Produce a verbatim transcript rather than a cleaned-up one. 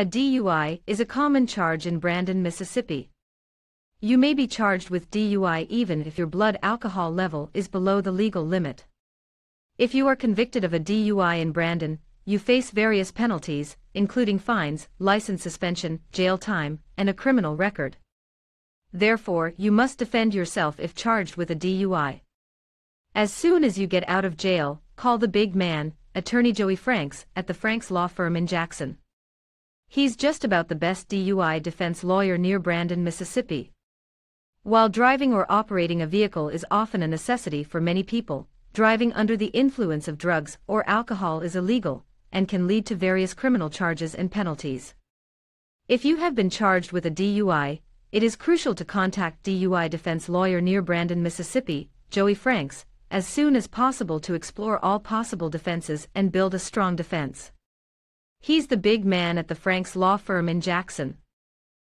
A D U I is a common charge in Brandon, Mississippi. You may be charged with D U I even if your blood alcohol level is below the legal limit. If you are convicted of a D U I in Brandon, you face various penalties, including fines, license suspension, jail time, and a criminal record. Therefore, you must defend yourself if charged with a D U I. As soon as you get out of jail, call the big man, attorney Joey Franks, at the Franks Law Firm in Jackson. He's just about the best D U I defense lawyer near Brandon, Mississippi. While driving or operating a vehicle is often a necessity for many people, driving under the influence of drugs or alcohol is illegal and can lead to various criminal charges and penalties. If you have been charged with a D U I, it is crucial to contact D U I defense lawyer near Brandon, Mississippi, Joey Franks, as soon as possible to explore all possible defenses and build a strong defense. He's the big man at the Franks Law Firm in Jackson.